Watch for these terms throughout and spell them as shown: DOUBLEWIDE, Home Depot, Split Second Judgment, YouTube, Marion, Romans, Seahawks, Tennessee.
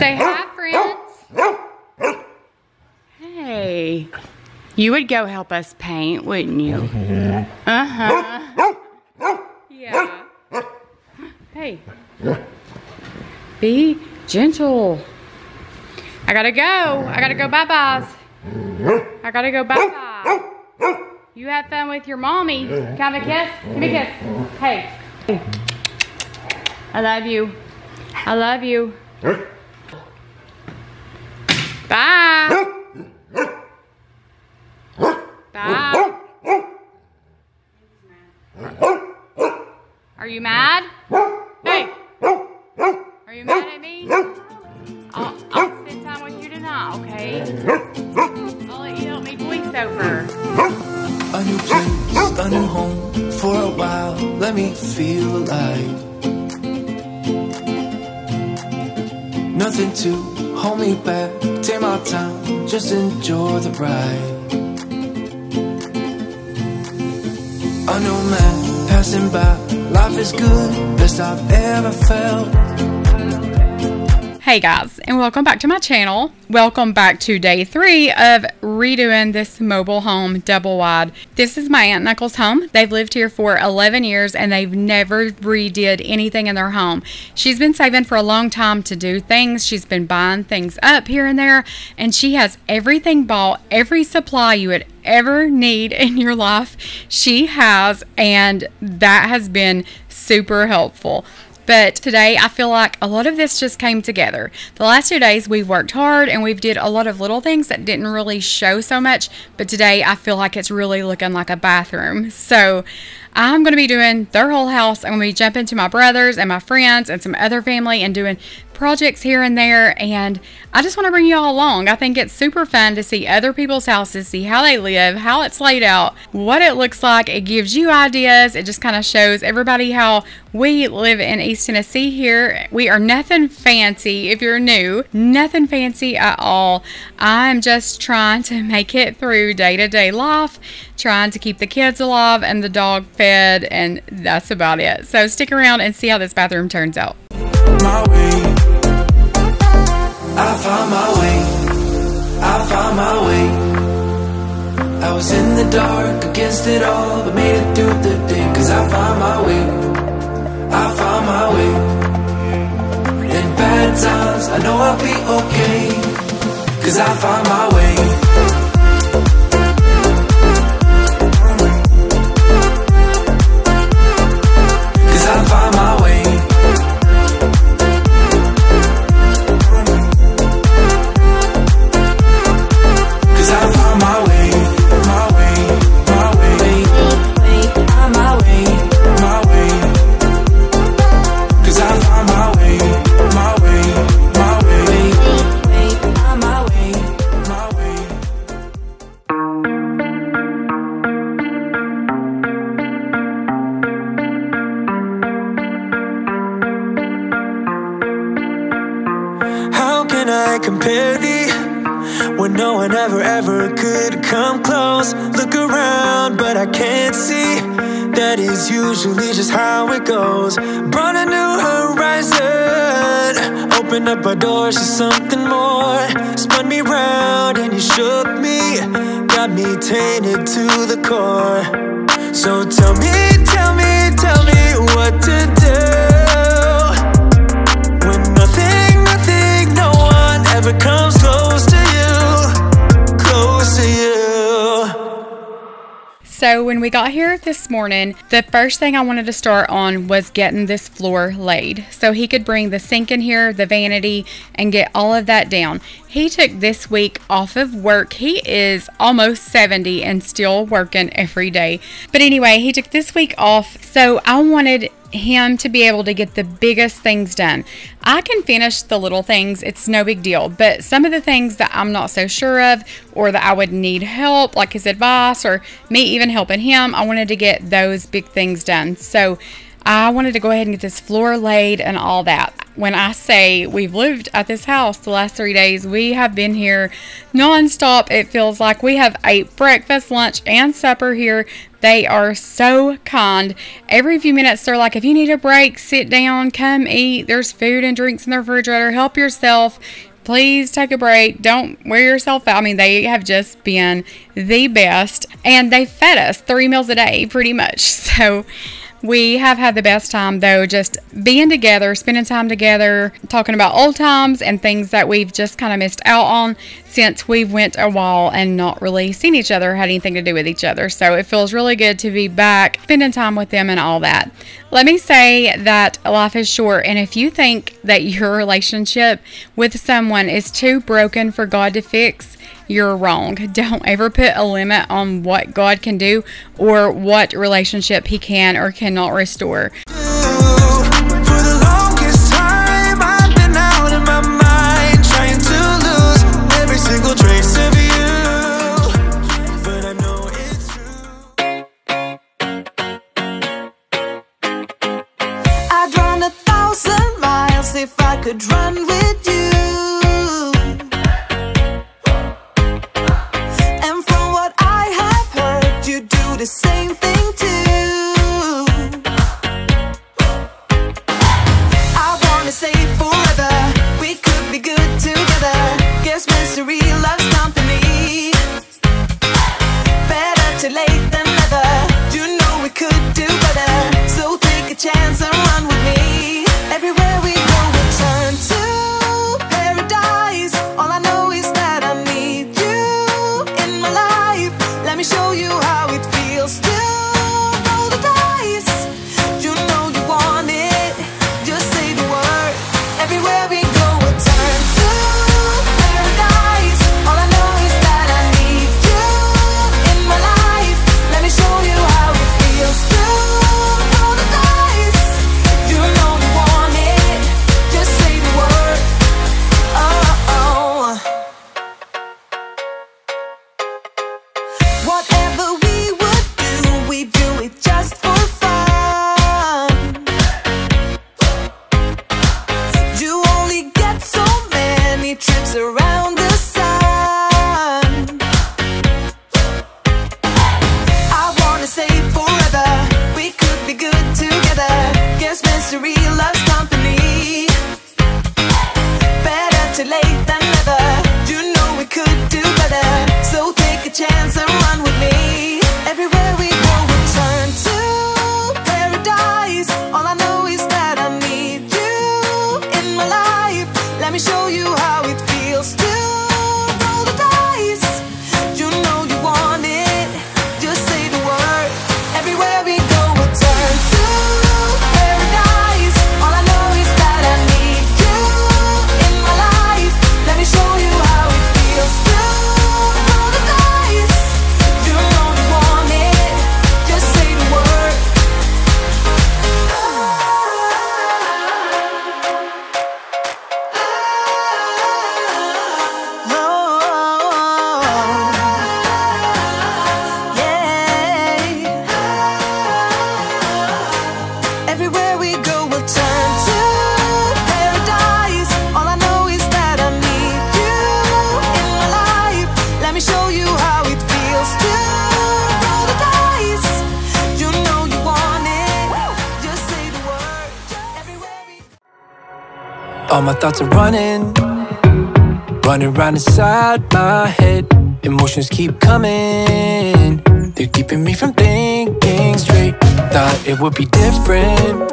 Say hi, friends. Hey. You would go help us paint, wouldn't you? Uh-huh. Yeah. Hey. Be gentle. I gotta go. I gotta go bye-byes. I gotta go bye-bye. You have fun with your mommy. Can I have a kiss? Give me a kiss. Hey. I love you. I love you. Bye. Bye. Are you mad? Hey. Are you mad at me? I'll spend time with you tonight, okay? I'll let you help me bleach over. A new place, a new home. For a while, let me feel alive. Nothing to hold me back, take my time, just enjoy the ride. A new man passing by, life is good, best I've ever felt. Hey guys, and welcome back to my channel. Welcome back to day 3 of redoing this mobile home double wide. This is my aunt and uncle's home. They've lived here for 11 years and they've never redid anything in their home. She's been saving for a long time to do things. She's been buying things up here and there, and she has everything bought, every supply you would ever need in your life she has, and that has been super helpful. But today I feel like a lot of this just came together. The last 2 days we've worked hard and we've did a lot of little things that didn't really show so much. But today I feel like it's really looking like a bathroom. So I'm going to be doing their whole house. I'm going to be jumping to my brothers and my friends and some other family and doing projects here and there. And I just want to bring you all along. I think it's super fun to see other people's houses, see how they live, how it's laid out, what it looks like. It gives you ideas. It just kind of shows everybody how we live in East Tennessee here. We are nothing fancy if you're new, nothing fancy at all. I'm just trying to make it through day-to-day life, trying to keep the kids alive and the dog fed, and that's about it. So stick around and see how this bathroom turns out. My way. I found my way. I found my way. I was in the dark against it all, but made it through the day, 'cause I found my way. I found my way. In bad times, I know I'll be okay, 'cause I found my way. Compare thee, when no one ever could come close. Look around, but I can't see. That is usually just how it goes. Brought a new horizon, opened up our doors to something more. Spun me round and you shook me, got me tainted to the core. So tell me, tell me, tell me what to do. Never comes close to you, close to you. So when we got here this morning, the first thing I wanted to start on was getting this floor laid. So he could bring the sink in here, the vanity, and get all of that down. He took this week off of work. He is almost 70 and still working every day. But anyway, he took this week off. So I wanted him to be able to get the biggest things done. I can finish the little things, it's no big deal, but some of the things that I'm not so sure of, or that I would need help, like his advice or me even helping him, I wanted to get those big things done. So I wanted to go ahead and get this floor laid and all that. When I say we've lived at this house the last 3 days, we have been here non-stop. It feels like we have ate breakfast, lunch, and supper here. They are so kind. Every few minutes, they're like, if you need a break, sit down, come eat. There's food and drinks in the refrigerator. Help yourself. Please take a break. Don't wear yourself out. I mean, they have just been the best. And they fed us 3 meals a day, pretty much. So we have had the best time, though, just being together, spending time together, talking about old times and things that we've just kind of missed out on since we've went a while and not really seen each other, had anything to do with each other. So it feels really good to be back, spending time with them and all that. Let me say that life is short, and if you think that your relationship with someone is too broken for God to fix, you're wrong. Don't ever put a limit on what God can do or what relationship He can or cannot restore. I'd run 1,000 miles if I could run with you. The same thing too. I wanna say forever, we could be good together. Guess misery loves company. Better too late than never. You know we could do better, so take a chance and run with me. Everywhere we go, we turn to paradise. All I know is that I need you in my life. Let me show you how it feels. All my thoughts are running round inside my head. Emotions keep coming, they're keeping me from thinking straight. Thought it would be different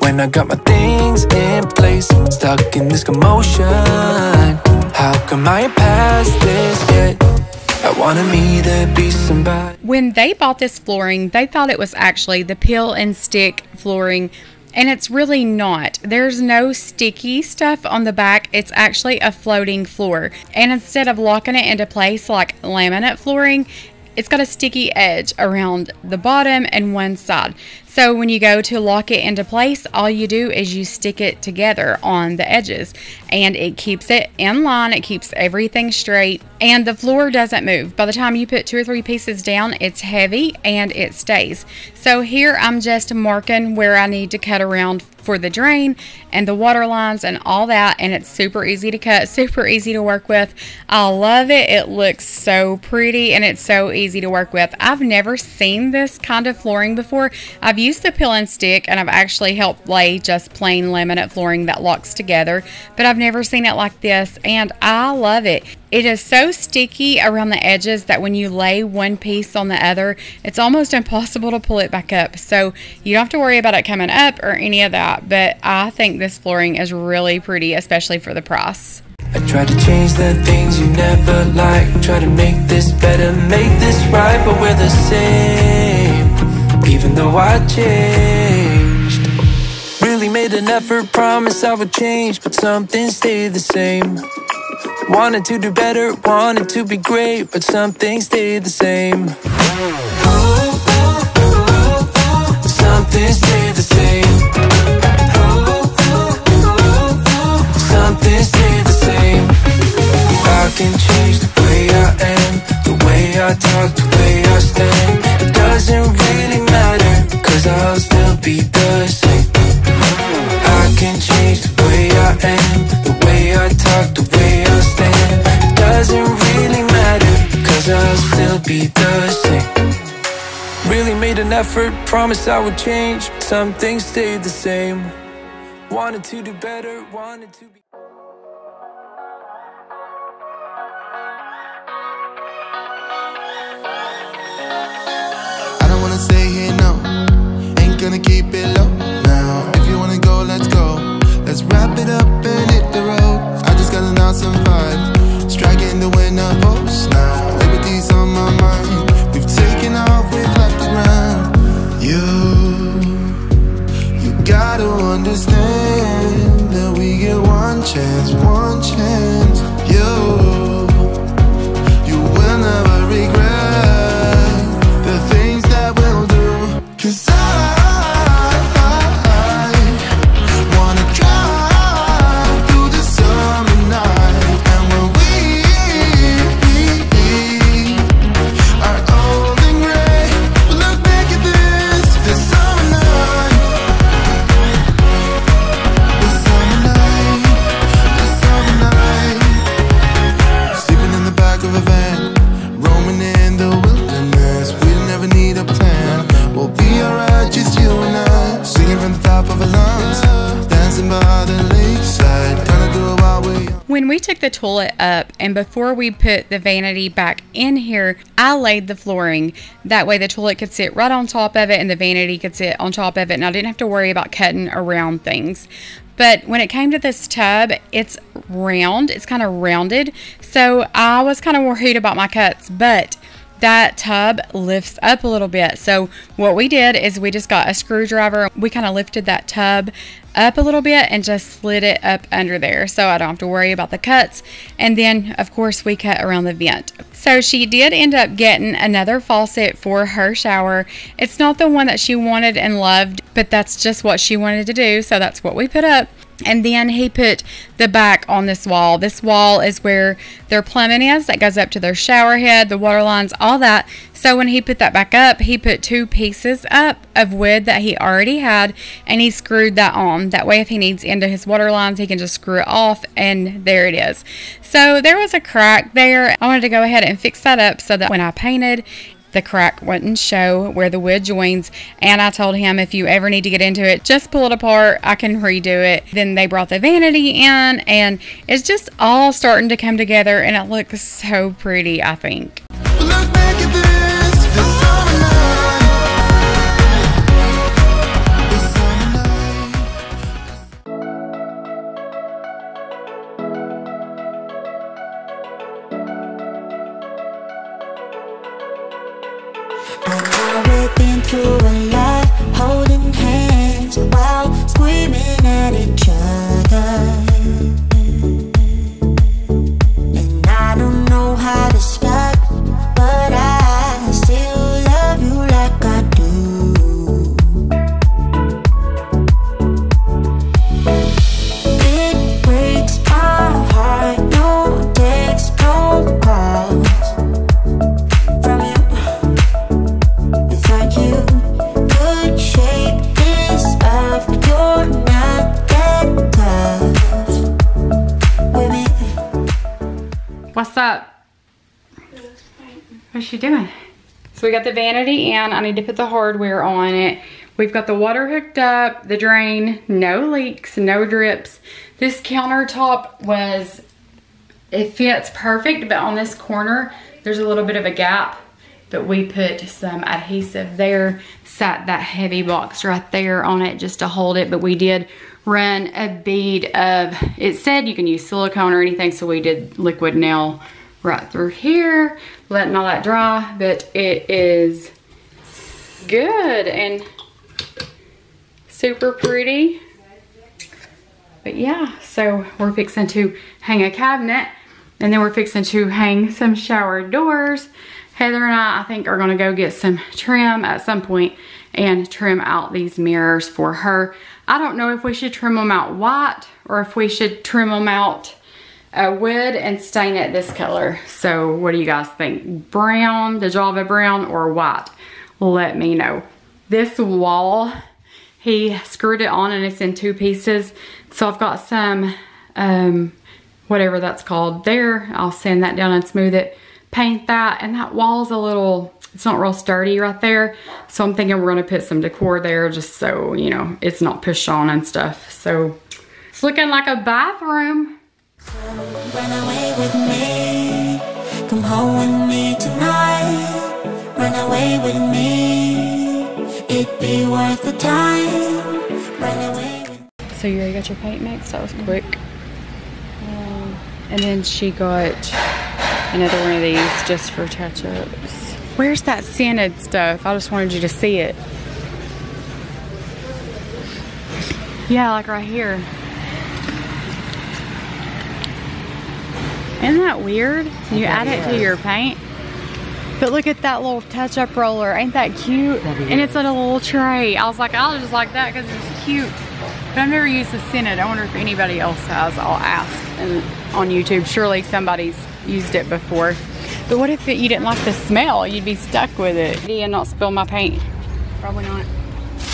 when I got my things in place. Stuck in this commotion, how come I ain't past this yet? I wanted me to be somebody. When they bought this flooring, they thought it was actually the peel and stick flooring. And it's really not. There's no sticky stuff on the back. It's actually a floating floor. And instead of locking it into place like laminate flooring, it's got a sticky edge around the bottom and one side. So when you go to lock it into place, all you do is you stick it together on the edges, and it keeps it in line, it keeps everything straight, and the floor doesn't move. By the time you put 2 or 3 pieces down, it's heavy and it stays. So here I'm just marking where I need to cut around for the drain and the water lines and all that, and it's super easy to cut, super easy to work with. I love it. It looks so pretty and it's so easy to work with. I've never seen this kind of flooring before. I've used the peel and stick, and I've actually helped lay just plain laminate flooring that locks together, but I've never seen it like this, and I love it. It is so sticky around the edges that when you lay one piece on the other, it's almost impossible to pull it back up. So you don't have to worry about it coming up or any of that, but I think this flooring is really pretty, especially for the price. I tried to change the things you never liked, try to make this better, make this right, but we're the same, even though I changed. Really made an effort, promised I would change, but something stayed the same. Wanted to do better, wanted to be great, but something stayed the same. Ooh, ooh, ooh, ooh, something stayed the same. Ooh, ooh, ooh, ooh, something stayed the same. I can change the way I am, the way I talk, the way I stand. It doesn't really matter, cause I'll still be the same. I can change the way I am, the way I talk, the way I stand. It doesn't really matter, cause I'll still be the same. Really made an effort, promised I would change, but some things stayed the same. Wanted to do better, wanted to be... I don't wanna stay here, no. Ain't gonna keep it low now. If you wanna go, let's go. Let's wrap it up and hit the road. I just got an awesome vibe, striking the winner post now. Liberty's on my mind. We've taken off, we've left the ground. You gotta understand that we get one chance, one chance. You will never regret the things that we'll do. Cause the toilet up, and before we put the vanity back in here, I laid the flooring that way the toilet could sit right on top of it and the vanity could sit on top of it, and I didn't have to worry about cutting around things. But when it came to this tub, it's round, it's kind of rounded, so I was kind of worried about my cuts, but that tub lifts up a little bit. So what we did is we just got a screwdriver, we kind of lifted that tub up a little bit and just slid it up under there, so I don't have to worry about the cuts. And then of course we cut around the vent. So she did end up getting another faucet for her shower. It's not the one that she wanted and loved, but that's just what she wanted to do, so that's what we put up. And then he put the back on this wall. This wall is where their plumbing is that goes up to their shower head, the water lines, all that. So when he put that back up, he put 2 pieces up of wood that he already had, and he screwed that on. That way if he needs into his water lines, he can just screw it off, and there it is. So there was a crack there. I wanted to go ahead and fix that up so that when I painted, the crack wouldn't show where the wood joins. And I told him, if you ever need to get into it, just pull it apart, I can redo it. Then they brought the vanity in, and it's just all starting to come together, and it looks so pretty, I think. What's that? What's she doing? So we got the vanity in. I need to put the hardware on it. We've got the water hooked up, the drain, no leaks, no drips. This countertop was, it fits perfect, but on this corner, there's a little bit of a gap, but we put some adhesive there, sat that heavy box right there on it just to hold it, but we did run a bead of, it said you can use silicone or anything, so we did liquid nail right through here, letting all that dry, but it is good and super pretty. But yeah, so we're fixing to hang a cabinet, and then we're fixing to hang some shower doors. Heather and I think, are gonna go get some trim at some point and trim out these mirrors for her. I don't know if we should trim them out white or if we should trim them out wood and stain it this color. So what do you guys think? Brown, the Java brown, or white? Let me know. This wall, he screwed it on and it's in two pieces. So I've got some, whatever that's called there. I'll sand that down and smooth it. Paint that, and that wall's a little, it's not real sturdy right there, so I'm thinking we're gonna put some decor there just so, you know, it's not pushed on and stuff. So it's looking like a bathroom. Run away with me, come home with me tonight, run away with me, it'd be worth the time, run away with. So you already got your paint mix, that was quick. And then she got another one of these just for touch-ups. Where's that scented stuff? I just wanted you to see it. Yeah, like right here. Isn't that weird? You add it to your paint. But look at that little touch-up roller. Ain't that cute? And it's on a little tray. I was like, I'll just like that because it's cute. But I've never used the scented. I wonder if anybody else has. I'll ask on YouTube. Surely somebody's used it before. But what if you didn't like the smell? You'd be stuck with it. Did you not spill my paint? Probably not.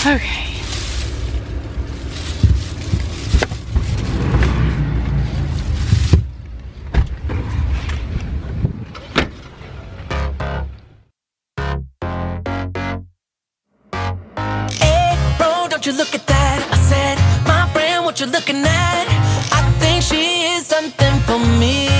Okay. Hey, bro, don't you look at that. I said, my friend, what you looking at? I think she is something for me.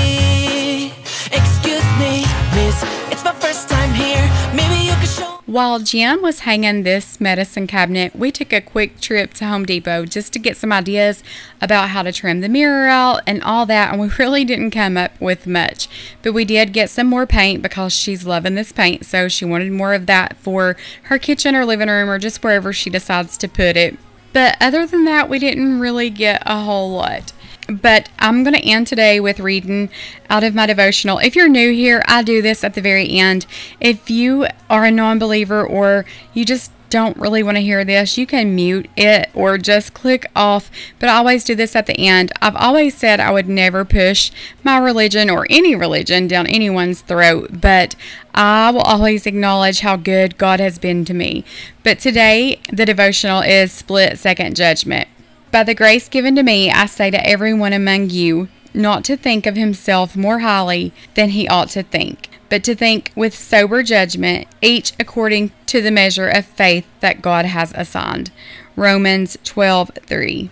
While Jim was hanging this medicine cabinet, we took a quick trip to Home Depot just to get some ideas about how to trim the mirror out and all that, and we really didn't come up with much. But we did get some more paint because she's loving this paint, so she wanted more of that for her kitchen or living room or just wherever she decides to put it. But other than that, we didn't really get a whole lot. But I'm going to end today with reading out of my devotional. If you're new here, I do this at the very end. If you are a non-believer or you just don't really want to hear this, you can mute it or just click off. But I always do this at the end. I've always said I would never push my religion or any religion down anyone's throat, but I will always acknowledge how good God has been to me. But today, the devotional is Split Second Judgment. By the grace given to me, I say to everyone among you, not to think of himself more highly than he ought to think, but to think with sober judgment, each according to the measure of faith that God has assigned. Romans 12:3.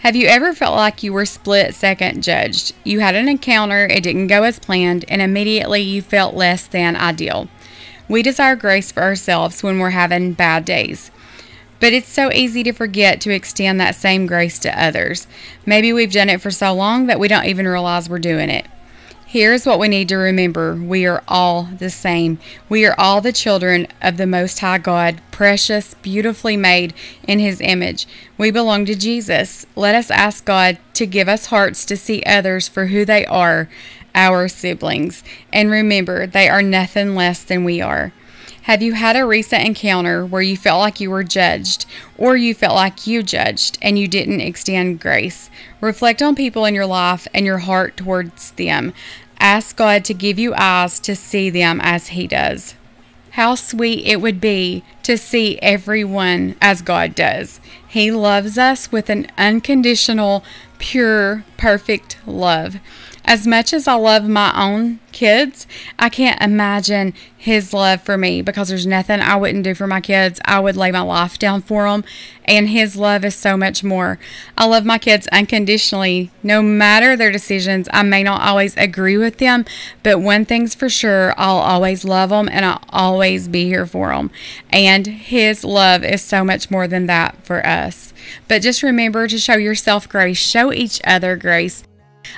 Have you ever felt like you were split second judged? You had an encounter, it didn't go as planned, and immediately you felt less than ideal. We desire grace for ourselves when we're having bad days. But it's so easy to forget to extend that same grace to others. Maybe we've done it for so long that we don't even realize we're doing it. Here's what we need to remember. We are all the same. We are all the children of the Most High God, precious, beautifully made in His image. We belong to Jesus. Let us ask God to give us hearts to see others for who they are, our siblings. And remember, they are nothing less than we are. Have you had a recent encounter where you felt like you were judged, or you felt like you judged and you didn't extend grace? Reflect on people in your life and your heart towards them. Ask God to give you eyes to see them as He does. How sweet it would be to see everyone as God does. He loves us with an unconditional, pure, perfect love. As much as I love my own kids, I can't imagine his love for me, because there's nothing I wouldn't do for my kids. I would lay my life down for them, and his love is so much more. I love my kids unconditionally, no matter their decisions. I may not always agree with them, but one thing's for sure, I'll always love them, and I'll always be here for them. And his love is so much more than that for us. But just remember to show yourself grace, show each other grace.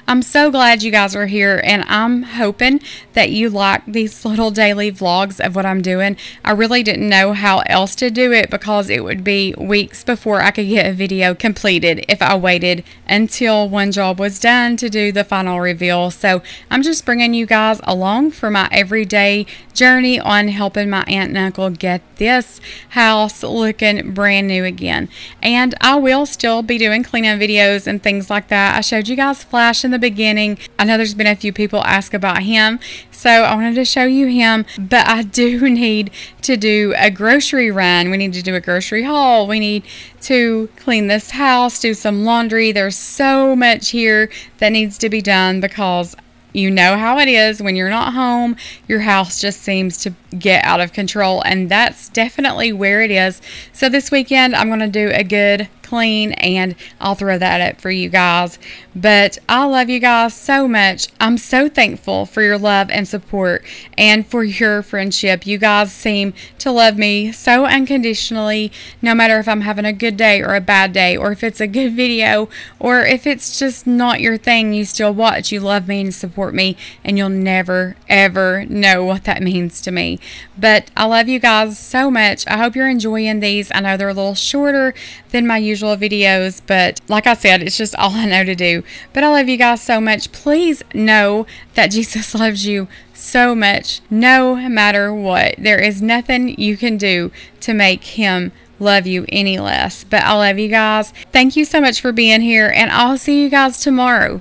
I'm so glad you guys are here, and I'm hoping that you like these little daily vlogs of what I'm doing. I really didn't know how else to do it, because it would be weeks before I could get a video completed if I waited until one job was done to do the final reveal. So I'm just bringing you guys along for my everyday journey on helping my aunt and uncle get this house looking brand new again. And I will still be doing cleanup videos and things like that. I showed you guys Flash in the beginning. I know there's been a few people ask about him, so I wanted to show you him. But I do need to do a grocery run. We need to do a grocery haul. We need to clean this house, do some laundry. There's so much here that needs to be done, because you know how it is when you're not home. Your house just seems to get out of control, and that's definitely where it is. So this weekend I'm going to do a good clean, and I'll throw that up for you guys. But I love you guys so much. I'm so thankful for your love and support, and for your friendship. You guys seem to love me so unconditionally, no matter if I'm having a good day or a bad day, or if it's a good video, or if it's just not your thing, you still watch. You love me and support me, and you'll never ever know what that means to me. But I love you guys so much. I hope you're enjoying these. I know they're a little shorter than my usual videos, but like I said, it's just all I know to do. But I love you guys so much. Please know that Jesus loves you so much, no matter what. There is nothing you can do to make him love you any less. But I love you guys. Thank you so much for being here, and I'll see you guys tomorrow.